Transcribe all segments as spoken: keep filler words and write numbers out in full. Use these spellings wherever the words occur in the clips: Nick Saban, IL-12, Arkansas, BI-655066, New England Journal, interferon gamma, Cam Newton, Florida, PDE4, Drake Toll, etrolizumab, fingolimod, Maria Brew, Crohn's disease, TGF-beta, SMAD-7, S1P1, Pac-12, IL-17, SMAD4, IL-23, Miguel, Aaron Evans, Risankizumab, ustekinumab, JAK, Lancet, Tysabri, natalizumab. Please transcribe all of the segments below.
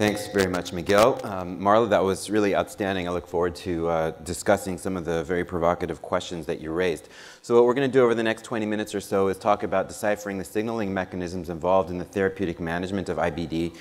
Thanks very much, Miguel. Um, Marla, that was really outstanding. I look forward to uh, discussing some of the very provocative questions that you raised. So what we're going to do over the next twenty minutes or so is talk about deciphering the signaling mechanisms involved in the therapeutic management of I B D.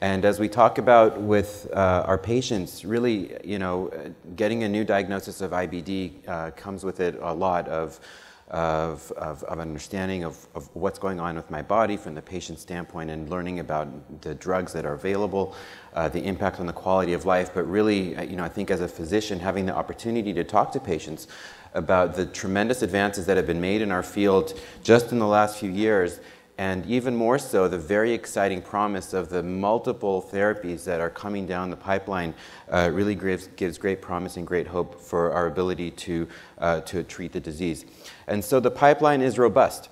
And as we talk about with uh, our patients, really, you know, getting a new diagnosis of I B D uh, comes with it a lot of Of, of, of understanding of, of what's going on with my body from the patient standpoint, and learning about the drugs that are available, uh, the impact on the quality of life. But really, you know, I think as a physician, having the opportunity to talk to patients about the tremendous advances that have been made in our field just in the last few years, and even more so, the very exciting promise of the multiple therapies that are coming down the pipeline uh, really gives, gives great promise and great hope for our ability to, uh, to treat the disease. And so the pipeline is robust.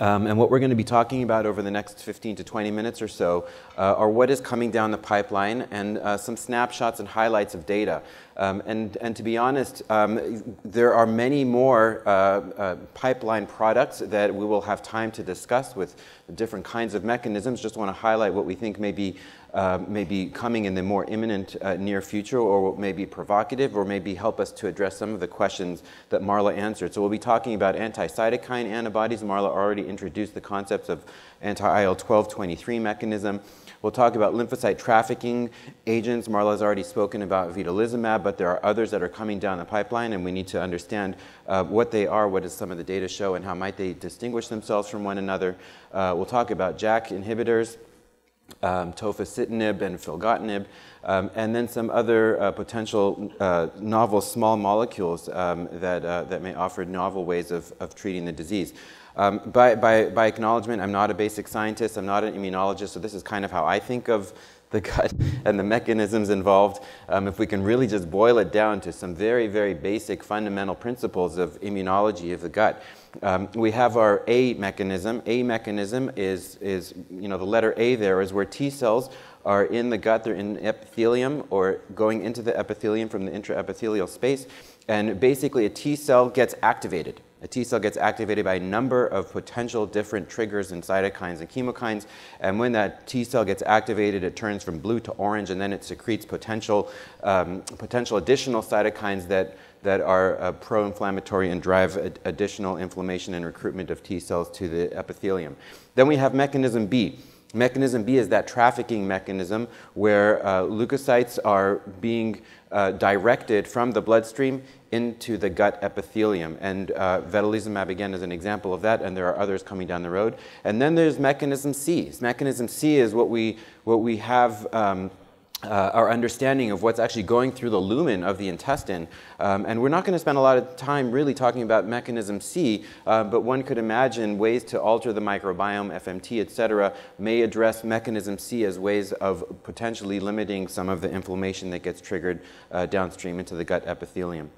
Um, and what we're going to be talking about over the next fifteen to twenty minutes or so uh, are what is coming down the pipeline, and uh, some snapshots and highlights of data. Um, and, and to be honest, um, there are many more uh, uh, pipeline products that we will have time to discuss with different kinds of mechanisms. Just want to highlight what we think may be, uh, may be coming in the more imminent uh, near future, or what may be provocative, or maybe help us to address some of the questions that Marla answered. So we'll be talking about anti-cytokine antibodies. Marla already introduced the concepts of anti I L twelve twenty-three mechanism. We'll talk about lymphocyte trafficking agents. Marla's already spoken about vedolizumab, but there are others that are coming down the pipeline, and we need to understand uh, what they are, what does some of the data show, and how might they distinguish themselves from one another. Uh, we'll talk about JAK inhibitors, um, tofacitinib and filgotinib, um, and then some other uh, potential uh, novel small molecules um, that, uh, that may offer novel ways of, of treating the disease. Um, by, by, by acknowledgement, I'm not a basic scientist, I'm not an immunologist, so this is kind of how I think of the gut and the mechanisms involved. Um, if we can really just boil it down to some very, very basic fundamental principles of immunology of the gut. Um, we have our A mechanism. A mechanism is, is, you know, the letter A there is where T cells are in the gut, they're in epithelium or going into the epithelium from the intraepithelial space. And basically a T cell gets activated. A T cell gets activated by a number of potential different triggers and cytokines and chemokines, and when that T cell gets activated, it turns from blue to orange, and then it secretes potential, um, potential additional cytokines that, that are uh, pro-inflammatory and drive ad additional inflammation and recruitment of T cells to the epithelium. Then we have mechanism B. Mechanism B is that trafficking mechanism where uh, leukocytes are being uh, directed from the bloodstream into the gut epithelium. And uh, vedolizumab, again, is an example of that, and there are others coming down the road. And then there's mechanism C. Mechanism C is what we, what we have um, Uh, our understanding of what's actually going through the lumen of the intestine. Um, and we're not going to spend a lot of time really talking about mechanism C, uh, but one could imagine ways to alter the microbiome, F M T, et cetera, may address mechanism C as ways of potentially limiting some of the inflammation that gets triggered uh, downstream into the gut epithelium.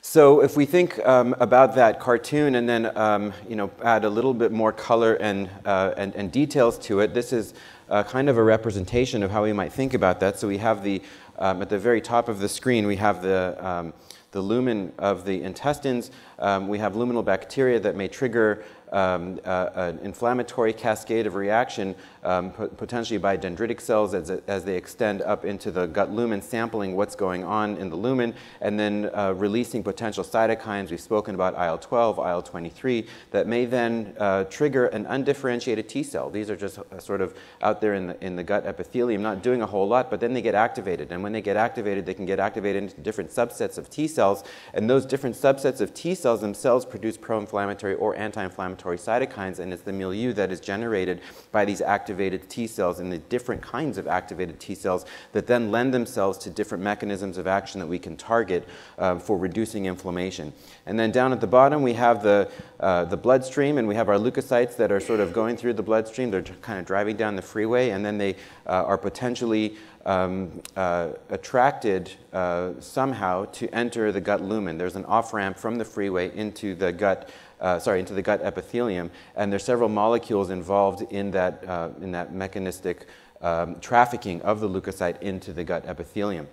So if we think um, about that cartoon and then um, you know, add a little bit more color and, uh, and, and details to it, this is uh, kind of a representation of how we might think about that. So we have the, um, at the very top of the screen, we have the, um, the lumen of the intestines. Um, we have luminal bacteria that may trigger Um, uh, an inflammatory cascade of reaction um, potentially by dendritic cells as, as they extend up into the gut lumen, sampling what's going on in the lumen, and then uh, releasing potential cytokines. We've spoken about I L twelve, I L twenty-three, that may then uh, trigger an undifferentiated T cell. These are just sort of out there in the, in the gut epithelium, not doing a whole lot, but then they get activated. And when they get activated, they can get activated into different subsets of T cells, and those different subsets of T cells themselves produce pro-inflammatory or anti-inflammatory cytokines, and it's the milieu that is generated by these activated T cells and the different kinds of activated T cells that then lend themselves to different mechanisms of action that we can target uh, for reducing inflammation. And then down at the bottom we have the, uh, the bloodstream, and we have our leukocytes that are sort of going through the bloodstream. They're kind of driving down the freeway, and then they uh, are potentially Um, uh, attracted uh, somehow to enter the gut lumen. There's an off-ramp from the freeway into the gut, uh, sorry, into the gut epithelium, and there's several molecules involved in that, uh, in that mechanistic um, trafficking of the leukocyte into the gut epithelium.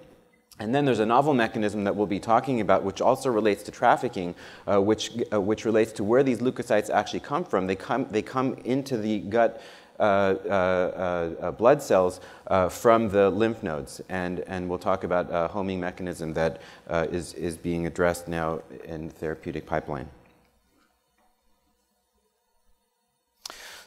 And then there's a novel mechanism that we'll be talking about, which also relates to trafficking, uh, which, uh, which relates to where these leukocytes actually come from. They come, they come into the gut uh, uh, uh, blood cells uh, from the lymph nodes. And, and we'll talk about a homing mechanism that uh, is, is being addressed now in the therapeutic pipeline.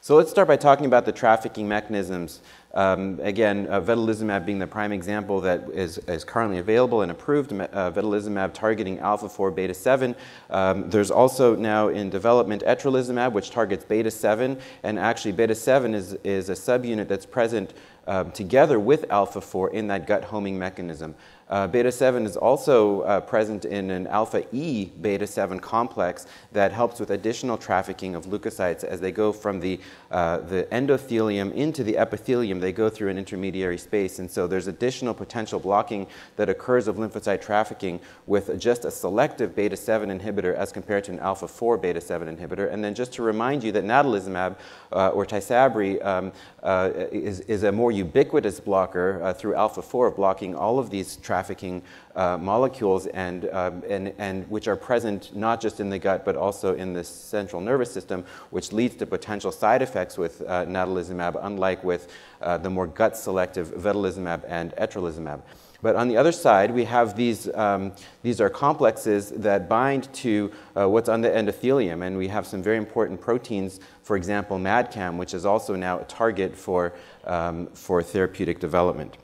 So let's start by talking about the trafficking mechanisms. Um, again, uh, vedolizumab being the prime example that is, is currently available and approved, uh, vedolizumab targeting alpha four beta seven. Um, there's also now in development etrolizumab, which targets beta seven, and actually beta seven is, is a subunit that's present um, together with alpha four in that gut homing mechanism. Uh, beta seven is also uh, present in an alpha E beta seven complex that helps with additional trafficking of leukocytes as they go from the, uh, the endothelium into the epithelium. They go through an intermediary space, and so there's additional potential blocking that occurs of lymphocyte trafficking with just a selective beta seven inhibitor as compared to an alpha four beta seven inhibitor. And then just to remind you that natalizumab uh, or Tysabri um, uh, is, is a more ubiquitous blocker uh, through alpha four of blocking all of these trafficking trafficking uh, molecules and, um, and, and which are present not just in the gut but also in the central nervous system, which leads to potential side effects with uh, natalizumab, unlike with uh, the more gut selective vedolizumab and etrolizumab. But on the other side, we have these, um, these are complexes that bind to uh, what's on the endothelium, and we have some very important proteins, for example, MADCAM, which is also now a target for, um, for therapeutic development.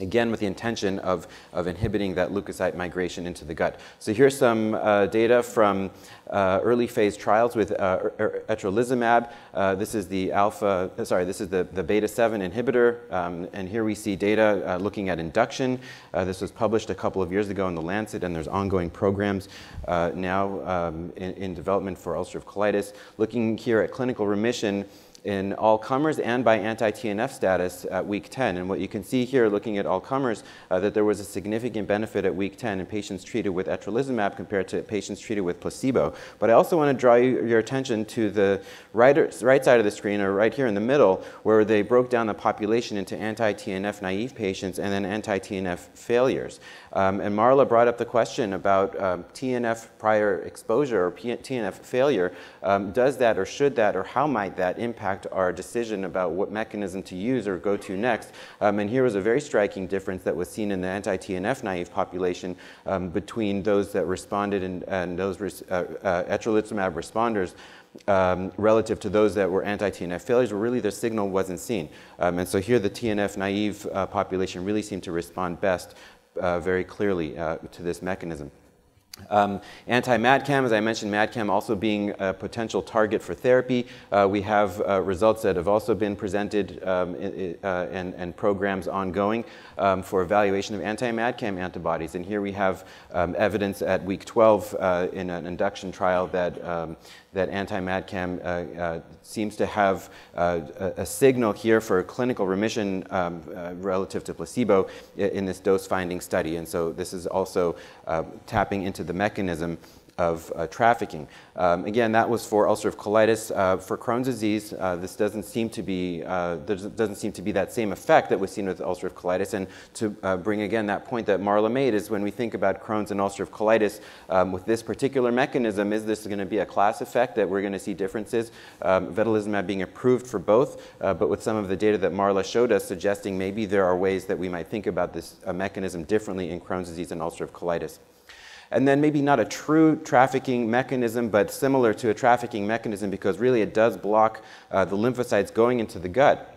Again, with the intention of, of inhibiting that leukocyte migration into the gut. So here's some uh, data from uh, early phase trials with uh, etrolizumab. Uh, this is the alpha, sorry, this is the, the beta seven inhibitor. Um, and here we see data uh, looking at induction. Uh, this was published a couple of years ago in the Lancet, and there's ongoing programs uh, now um, in, in development for ulcerative colitis. Looking here at clinical remission in all comers and by anti-T N F status at week ten. And what you can see here, looking at all comers, uh, that there was a significant benefit at week ten in patients treated with etrolizumab compared to patients treated with placebo. But I also want to draw you, your attention to the right, right side of the screen, or right here in the middle, where they broke down the population into anti-T N F naive patients and then anti-T N F failures. Um, and Marla brought up the question about um, T N F prior exposure or T N F failure. Um, does that, or should that, or how might that impact our decision about what mechanism to use or go to next? Um, and here was a very striking difference that was seen in the anti-T N F naive population um, between those that responded and, and those res uh, uh, etrolizumab responders um, relative to those that were anti-T N F failures, where really the signal wasn't seen. Um, and so here the T N F naive uh, population really seemed to respond best uh, very clearly uh, to this mechanism. Um, Anti-MADCAM, as I mentioned, MADCAM also being a potential target for therapy. Uh, we have uh, results that have also been presented um, in, uh, and, and programs ongoing um, for evaluation of anti-MADCAM antibodies. And here we have um, evidence at week twelve uh, in an induction trial that, um, that anti-MADCAM uh, uh, seems to have uh, a, a signal here for clinical remission um, uh, relative to placebo in this dose-finding study. And so this is also uh, tapping into the the mechanism of uh, trafficking. Um, again, that was for ulcerative colitis. Uh, for Crohn's disease, uh, this doesn't seem to be uh, there doesn't seem to be that same effect that was seen with ulcerative colitis. And to uh, bring again that point that Marla made is when we think about Crohn's and ulcerative colitis um, with this particular mechanism, is this going to be a class effect that we're going to see differences? Um, vedolizumab being approved for both, uh, but with some of the data that Marla showed us suggesting maybe there are ways that we might think about this uh, mechanism differently in Crohn's disease and ulcerative colitis. And then maybe not a true trafficking mechanism, but similar to a trafficking mechanism because really it does block uh, the lymphocytes going into the gut,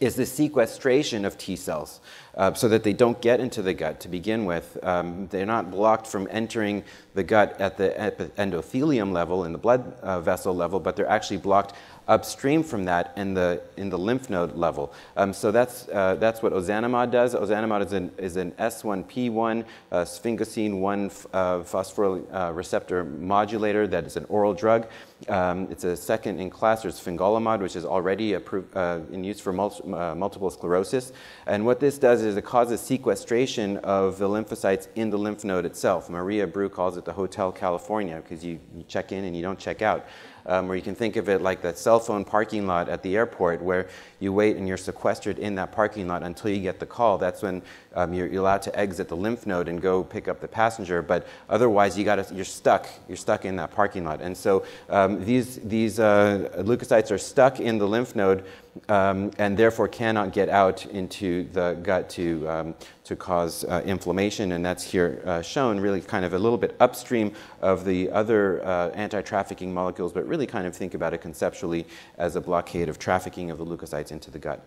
is the sequestration of T cells uh, so that they don't get into the gut to begin with. Um, they're not blocked from entering the gut at the endothelium level, in the blood uh, vessel level, but they're actually blocked upstream from that in the, in the lymph node level. Um, so that's, uh, that's what ozanimod does. Ozanimod is an, is an S one P one, uh, sphingosine one uh, phosphoryl uh, receptor modulator that is an oral drug. Um, it's a second in class. There's fingolimod, which is already approved, uh, in use for mul uh, multiple sclerosis. And what this does is it causes sequestration of the lymphocytes in the lymph node itself. Maria Brew calls it the Hotel California because you, you check in and you don't check out. um, or you can think of it like that cell phone parking lot at the airport where you wait and you're sequestered in that parking lot until you get the call. That's when um, you're, you're allowed to exit the lymph node and go pick up the passenger, but otherwise you gotta, you're stuck. You're stuck in that parking lot. And so um, these, these uh, leukocytes are stuck in the lymph node um, and therefore cannot get out into the gut to, um, to cause uh, inflammation, and that's here uh, shown really kind of a little bit upstream of the other uh, anti-trafficking molecules, but really kind of think about it conceptually as a blockade of trafficking of the leukocytes into the gut.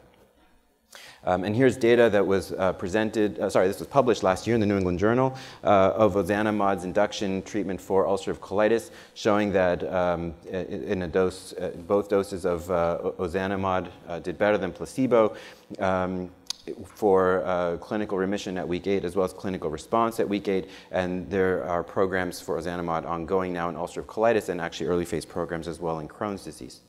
Um, and here's data that was uh, presented, uh, sorry, this was published last year in the New England Journal uh, of ozanimod's induction treatment for ulcerative colitis, showing that um, in a dose, uh, both doses of uh, ozanimod uh, did better than placebo um, for uh, clinical remission at week eight, as well as clinical response at week eight. And there are programs for ozanimod ongoing now in ulcerative colitis and actually early phase programs as well in Crohn's disease.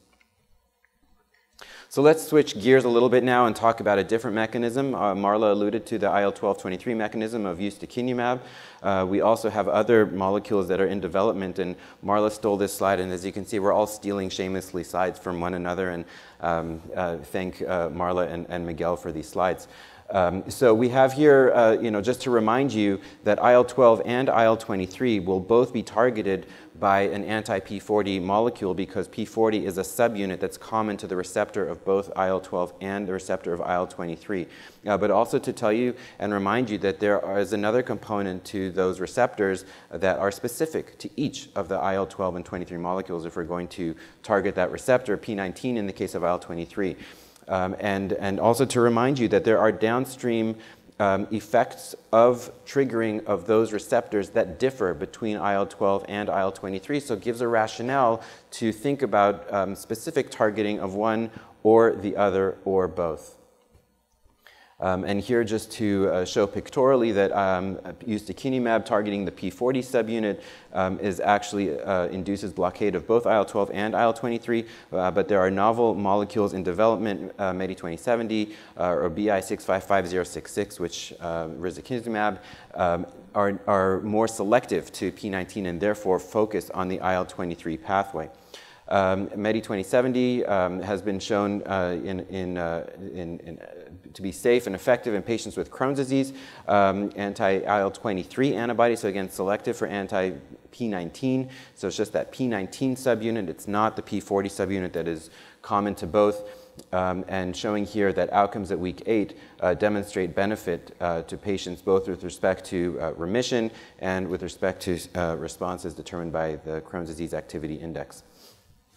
So let's switch gears a little bit now and talk about a different mechanism. Uh, Marla alluded to the I L twelve twenty-three mechanism of ustekinumab. Uh, we also have other molecules that are in development, and Marla stole this slide, and as you can see, we're all stealing shamelessly slides from one another, and um, uh, thank uh, Marla and, and Miguel for these slides. Um, so we have here, uh, you know, just to remind you that I L twelve and I L twenty-three will both be targeted by an anti-P forty molecule because P forty is a subunit that's common to the receptor of both I L twelve and the receptor of I L twenty-three. Uh, but also to tell you and remind you that there is another component to those receptors that are specific to each of the I L twelve and twenty-three molecules if we're going to target that receptor, P nineteen in the case of I L twenty-three. Um, and, and also to remind you that there are downstream um, effects of triggering of those receptors that differ between I L twelve and I L twenty-three, so it gives a rationale to think about um, specific targeting of one or the other or both. Um, and here just to uh, show pictorially that um, ustekinumab targeting the P forty subunit um, is actually uh, induces blockade of both I L twelve and I L twenty-three, uh, but there are novel molecules in development, uh, MEDI twenty seventy uh, or B I six five five zero six six, which uh, risankizumab, um, are, are more selective to P nineteen and therefore focus on the I L twenty-three pathway. Um, MEDI twenty seventy um, has been shown uh, in, in, uh, in, in, uh, to be safe and effective in patients with Crohn's disease, um, anti-I L twenty-three antibody, so again selective for anti-P nineteen, so it's just that P nineteen subunit, it's not the P forty subunit that is common to both. Um, and showing here that outcomes at week eight uh, demonstrate benefit uh, to patients both with respect to uh, remission and with respect to uh, responses determined by the Crohn's disease activity index.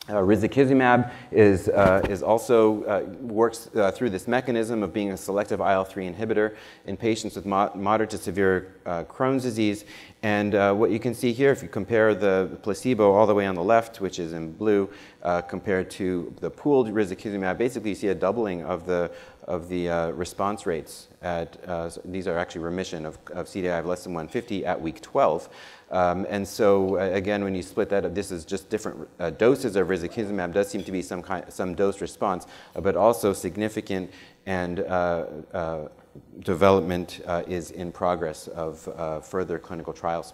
Uh, risankizumab is, uh, is also uh, works uh, through this mechanism of being a selective I L three inhibitor in patients with mo moderate to severe uh, Crohn's disease. And uh, what you can see here, if you compare the placebo all the way on the left, which is in blue, uh, compared to the pooled risankizumab, basically you see a doubling of the, of the uh, response rates. At, uh, so these are actually remission of, of C D A I of less than one fifty at week twelve. Um, and so, uh, again, when you split that up, this is just different uh, doses of risankizumab. Does seem to be some kind, some dose response, uh, but also significant and uh, uh, development uh, is in progress of uh, further clinical trials.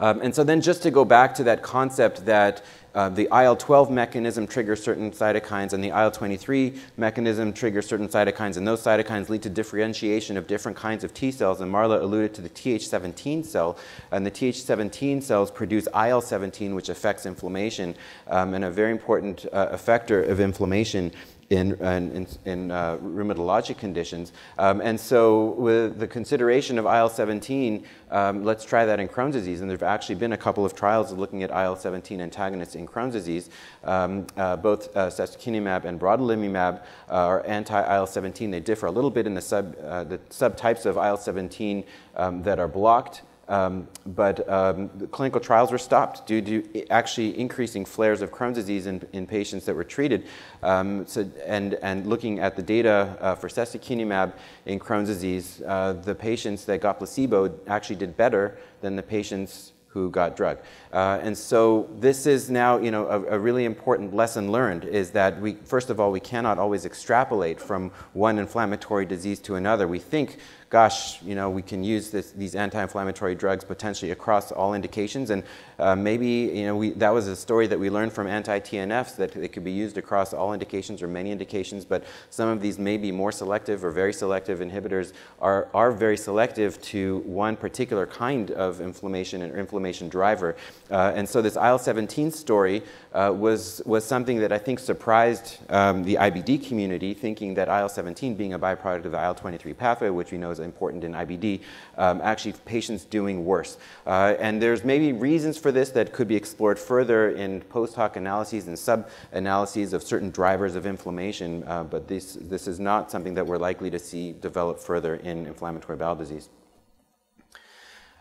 Um, and so then just to go back to that concept that uh, the I L twelve mechanism triggers certain cytokines and the I L twenty-three mechanism triggers certain cytokines, and those cytokines lead to differentiation of different kinds of T cells, and Marla alluded to the T H seventeen cell, and the T H seventeen cells produce I L seventeen, which affects inflammation, um, and a very important uh, effector of inflammation in, in, in uh, rheumatologic conditions. Um, and so with the consideration of I L seventeen, um, let's try that in Crohn's disease. And there have actually been a couple of trials looking at I L seventeen antagonists in Crohn's disease. Um, uh, both uh, sestikinumab and brodalumab uh, are anti-I L seventeen. They differ a little bit in the, sub, uh, the subtypes of I L seventeen um, that are blocked. Um, but um, the clinical trials were stopped due to actually increasing flares of Crohn's disease in, in patients that were treated. Um, so, and, and looking at the data uh, for sestikinumab in Crohn's disease, uh, the patients that got placebo actually did better than the patients who got drugged. Uh, and so this is now, you know, a, a really important lesson learned, is that we, first of all, we cannot always extrapolate from one inflammatory disease to another. We think, gosh, you know, we can use this, these anti-inflammatory drugs potentially across all indications, and uh, maybe, you know, we, that was a story that we learned from anti-T N Fs, that they could be used across all indications or many indications, but some of these may be more selective or very selective inhibitors are, are very selective to one particular kind of inflammation and inflammation driver. Uh, and so this I L seventeen story uh, was, was something that I think surprised um, the I B D community, thinking that I L seventeen being a byproduct of the I L twenty-three pathway, which we know is important in I B D, um, actually patients doing worse. Uh, and there's maybe reasons for this that could be explored further in post hoc analyses and sub-analyses of certain drivers of inflammation, uh, but this, this is not something that we're likely to see develop further in inflammatory bowel disease.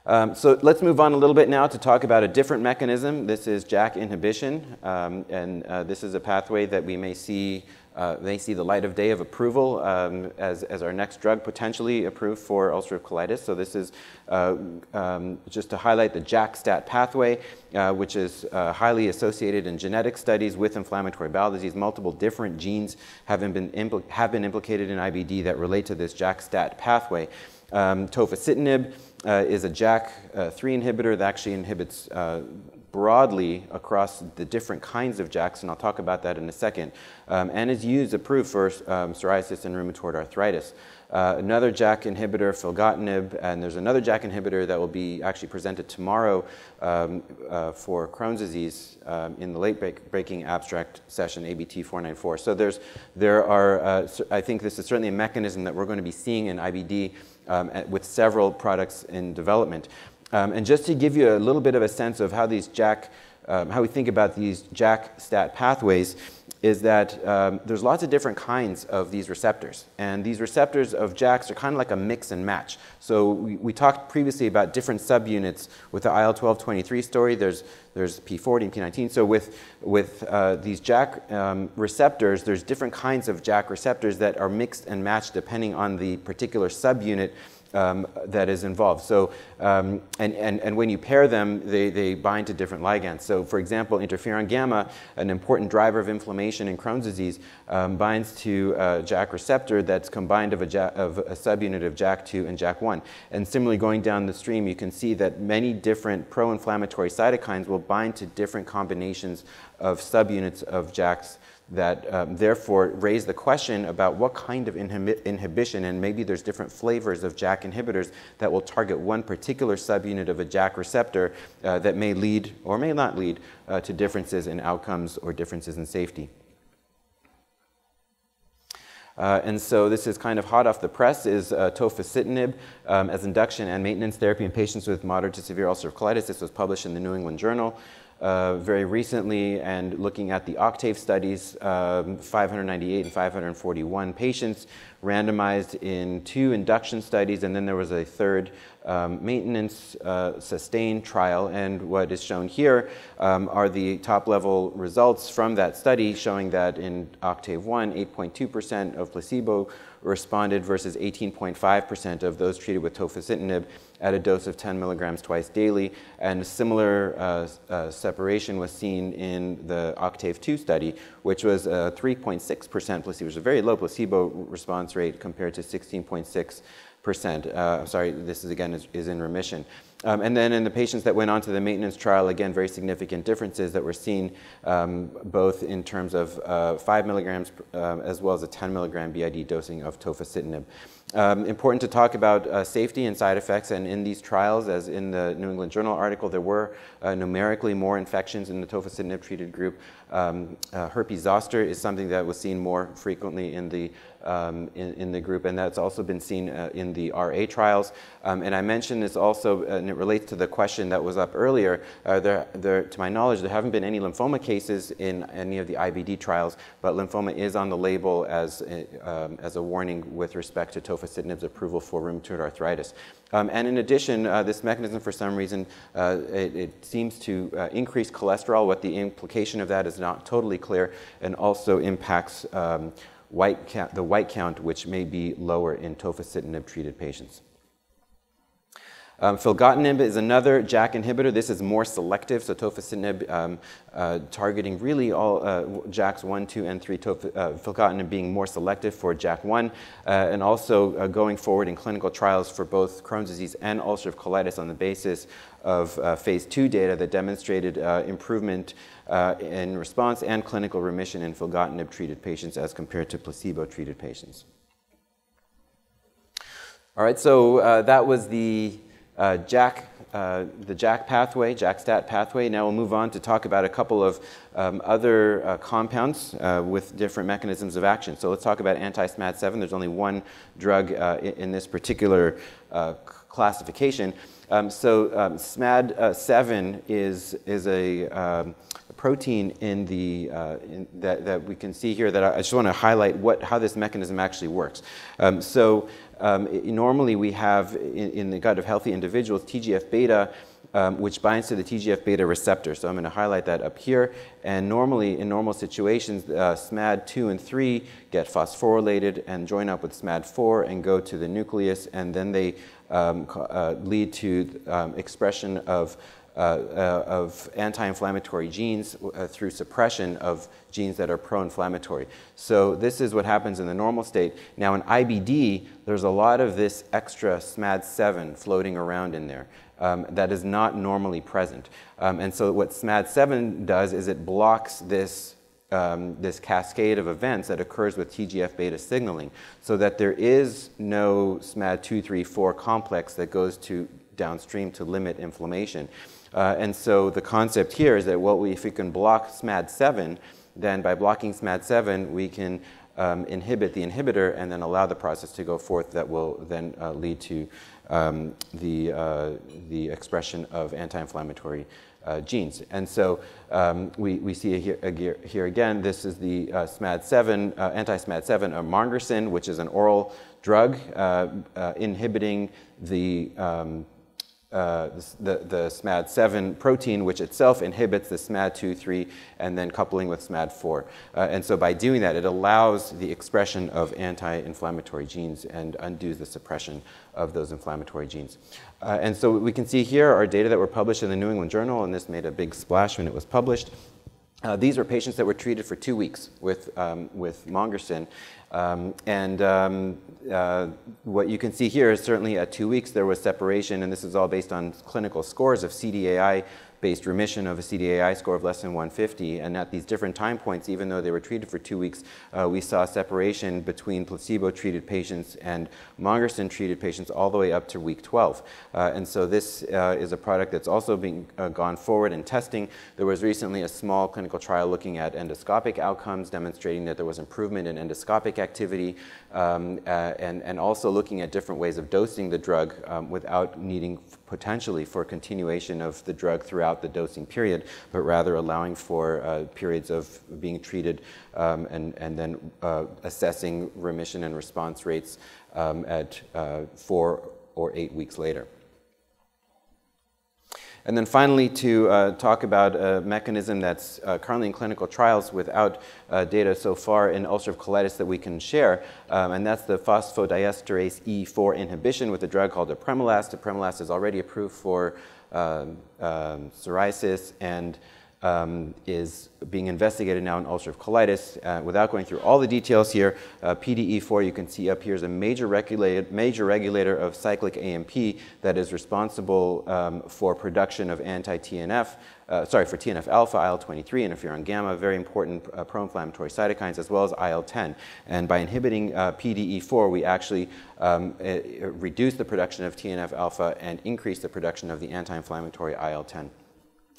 Um, so let's move on a little bit now to talk about a different mechanism. This is JAK inhibition, um, and uh, this is a pathway that we may see Uh, they see the light of day of approval um, as, as our next drug potentially approved for ulcerative colitis. So this is uh, um, just to highlight the JAK-STAT pathway, uh, which is uh, highly associated in genetic studies with inflammatory bowel disease. Multiple different genes have been, impl have been implicated in I B D that relate to this JAK-STAT pathway. Um, tofacitinib uh, is a JAK three inhibitor that actually inhibits uh, broadly across the different kinds of JAKs, and I'll talk about that in a second, um, and is used, approved for um, psoriasis and rheumatoid arthritis. Uh, another JAK inhibitor, filgotinib, and there's another JAK inhibitor that will be actually presented tomorrow um, uh, for Crohn's disease um, in the late break breaking abstract session, A B T four ninety-four. So there's, there are, uh, I think this is certainly a mechanism that we're going to be seeing in I B D um, at, with several products in development. Um, and just to give you a little bit of a sense of how these JAK, um, how we think about these JAK-STAT pathways, is that um, there's lots of different kinds of these receptors. And these receptors of JAKs are kind of like a mix and match. So we, we talked previously about different subunits with the I L twelve twenty-three story. There's, there's P forty and P nineteen. So with, with uh, these JAK um, receptors, there's different kinds of JAK receptors that are mixed and matched depending on the particular subunit Um, that is involved. So, um, and, and, and when you pair them, they, they bind to different ligands. So, for example, interferon gamma, an important driver of inflammation in Crohn's disease, um, binds to a JAK receptor that's combined of a, JAK, of a subunit of JAK two and JAK one. And similarly, going down the stream, you can see that many different pro-inflammatory cytokines will bind to different combinations of subunits of JAKs that um, therefore raise the question about what kind of inhibi inhibition, and maybe there's different flavors of JAK inhibitors that will target one particular subunit of a JAK receptor uh, that may lead or may not lead uh, to differences in outcomes or differences in safety. Uh, and so this is kind of hot off the press, is uh, tofacitinib um, as induction and maintenance therapy in patients with moderate to severe ulcerative colitis. This was published in the New England Journal Uh, very recently, and looking at the OCTAVE studies, um, five hundred ninety-eight and five hundred forty-one patients randomized in two induction studies, and then there was a third um, maintenance uh, sustained trial. And what is shown here um, are the top level results from that study, showing that in OCTAVE one, eight point two percent of placebo responded versus eighteen point five percent of those treated with tofacitinib at a dose of ten milligrams twice daily. And a similar uh, uh, separation was seen in the OCTAVE two study, which was a three point six percent placebo, which is a very low placebo response rate compared to sixteen point six percent. Uh, sorry, this is again is, is in remission. Um, and then in the patients that went on to the maintenance trial, again, very significant differences that were seen um, both in terms of uh, five milligrams uh, as well as a ten milligram B I D dosing of tofacitinib. Um, important to talk about uh, safety and side effects, and in these trials, as in the New England Journal article, there were uh, numerically more infections in the tofacitinib treated group. Um, uh, herpes zoster is something that was seen more frequently in the Um, in, in the group, and that's also been seen uh, in the R A trials. Um, and I mentioned this also, and it relates to the question that was up earlier. Uh, there, there, to my knowledge, there haven't been any lymphoma cases in any of the I B D trials, but lymphoma is on the label as a, um, as a warning with respect to tofacitinib's approval for rheumatoid arthritis. Um, and in addition, uh, this mechanism, for some reason, uh, it, it seems to uh, increase cholesterol. What the implication of that is not totally clear, and also impacts um, White count, the white count, which may be lower in tofacitinib treated patients. Um, filgotinib is another JAK inhibitor. This is more selective, so tofacitinib um, uh, targeting really all uh, JAKs one, two, and three, tof uh, filgotinib being more selective for JAK one, uh, and also uh, going forward in clinical trials for both Crohn's disease and ulcerative colitis on the basis of uh, phase two data that demonstrated uh, improvement uh, in response and clinical remission in filgotinib-treated patients as compared to placebo-treated patients. All right, so uh, that was the uh, JAK, uh, the JAK pathway, JAK-STAT pathway. Now we'll move on to talk about a couple of um, other uh, compounds uh, with different mechanisms of action. So let's talk about anti-SMAD seven. There's only one drug uh, in this particular uh, classification. Um, so um, SMAD seven uh, is, is a um, protein in the, uh, in that, that we can see here that I just want to highlight what, how this mechanism actually works. Um, so um, it, normally we have in, in the gut of healthy individuals T G F beta, um, which binds to the T G F beta receptor. So I'm going to highlight that up here. And normally, in normal situations, uh, SMAD two and three get phosphorylated and join up with SMAD four and go to the nucleus, and then they um, uh, lead to um, expression of Uh, uh, of anti-inflammatory genes uh, through suppression of genes that are pro-inflammatory. So this is what happens in the normal state. Now in I B D, there's a lot of this extra SMAD seven floating around in there um, that is not normally present. Um, and so what SMAD seven does is it blocks this Um, this cascade of events that occurs with T G F beta signaling, so that there is no SMAD two, three, four complex that goes to downstream to limit inflammation. Uh, and so the concept here is that, well, if we can block SMAD seven, then by blocking SMAD seven, we can um, inhibit the inhibitor and then allow the process to go forth that will then uh, lead to um, the, uh, the expression of anti-inflammatory Uh, genes. And so um, we, we see here, here again, this is the uh, SMAD seven, uh, anti-SMAD seven, uh, mongersen, which is an oral drug uh, uh, inhibiting the, um, uh, the, the SMAD seven protein, which itself inhibits the SMAD two, three, and then coupling with SMAD four. Uh, and so by doing that, it allows the expression of anti-inflammatory genes and undoes the suppression of those inflammatory genes. Uh, and so we can see here are data that were published in the New England Journal, and this made a big splash when it was published. Uh, these are patients that were treated for two weeks with, um, with mongersen. Um, and um, uh, what you can see here is certainly at two weeks there was separation, and this is all based on clinical scores of C D A I-based remission of a C D A I score of less than one fifty. And at these different time points, even though they were treated for two weeks, uh, we saw separation between placebo-treated patients and mongersen-treated patients all the way up to week twelve. Uh, and so this uh, is a product that's also being uh, gone forward in testing. There was recently a small clinical trial looking at endoscopic outcomes, demonstrating that there was improvement in endoscopic activity, um, uh, and, and also looking at different ways of dosing the drug um, without needing potentially for continuation of the drug throughout the dosing period, but rather allowing for uh, periods of being treated um, and, and then uh, assessing remission and response rates um, at uh, four or eight weeks later. And then finally, to uh, talk about a mechanism that's uh, currently in clinical trials without uh, data so far in ulcerative colitis that we can share, um, and that's the phosphodiesterase E four inhibition with a drug called apremilast. Apremilast is already approved for Um, um, psoriasis and um, is being investigated now in ulcerative colitis. Uh, without going through all the details here, uh, P D E four, you can see up here, is a major, regulated, major regulator of cyclic A M P that is responsible um, for production of anti-T N F, Uh, sorry, for T N F alpha, I L twenty-three, interferon gamma, very important uh, pro-inflammatory cytokines, as well as I L ten. And by inhibiting uh, P D E four, we actually um, it, it reduce the production of T N F alpha and increase the production of the anti-inflammatory I L ten.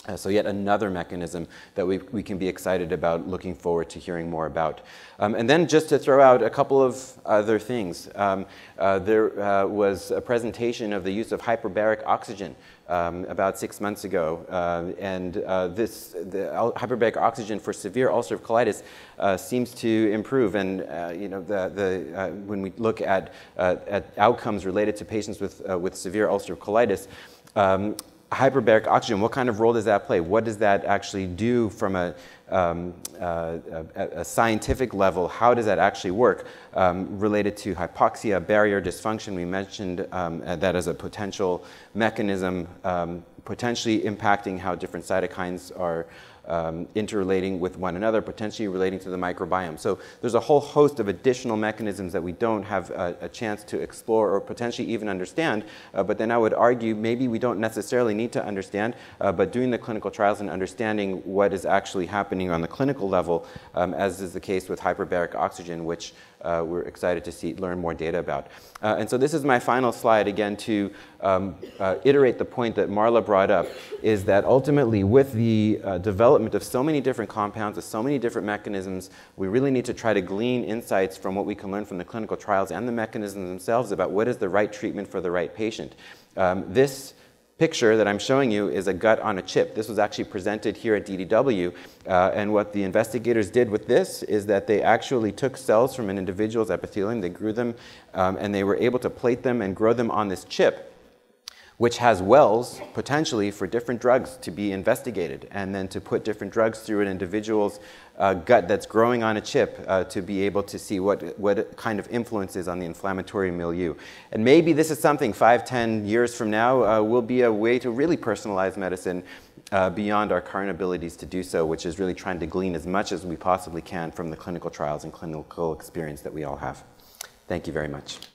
Uh, so yet another mechanism that we, we can be excited about, looking forward to hearing more about. Um, and then just to throw out a couple of other things, um, uh, there uh, was a presentation of the use of hyperbaric oxygen Um, about six months ago, uh, and uh, this the hyperbaric oxygen for severe ulcerative colitis uh, seems to improve. And uh, you know, the, the uh, when we look at uh, at outcomes related to patients with uh, with severe ulcerative colitis, Um, hyperbaric oxygen, what kind of role does that play? What does that actually do from a, um, uh, a, a scientific level? How does that actually work? Um, related to hypoxia, barrier dysfunction, we mentioned um, that as a potential mechanism, um, potentially impacting how different cytokines are Um, interrelating with one another, potentially relating to the microbiome. So there's a whole host of additional mechanisms that we don't have a, a chance to explore or potentially even understand, uh, but then I would argue maybe we don't necessarily need to understand, uh, but doing the clinical trials and understanding what is actually happening on the clinical level, um, as is the case with hyperbaric oxygen, which Uh, we're excited to see, learn more data about. Uh, and so this is my final slide, again, to um, uh, iterate the point that Marla brought up, is that ultimately with the uh, development of so many different compounds, of so many different mechanisms, we really need to try to glean insights from what we can learn from the clinical trials and the mechanisms themselves about what is the right treatment for the right patient. Um, this picture that I'm showing you is a gut on a chip. This was actually presented here at D D W, uh, and what the investigators did with this is that they actually took cells from an individual's epithelium, they grew them, um, and they were able to plate them and grow them on this chip, which has wells, potentially, for different drugs to be investigated, and then to put different drugs through an individual's uh, gut that's growing on a chip uh, to be able to see what, what kind of influences on the inflammatory milieu. And maybe this is something five, ten years from now uh, will be a way to really personalize medicine uh, beyond our current abilities to do so, which is really trying to glean as much as we possibly can from the clinical trials and clinical experience that we all have. Thank you very much.